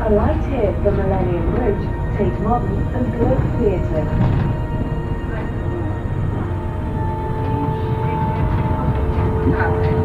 Alight here for Millennium Bridge, Tate Modern and Globe Theatre. Thank you.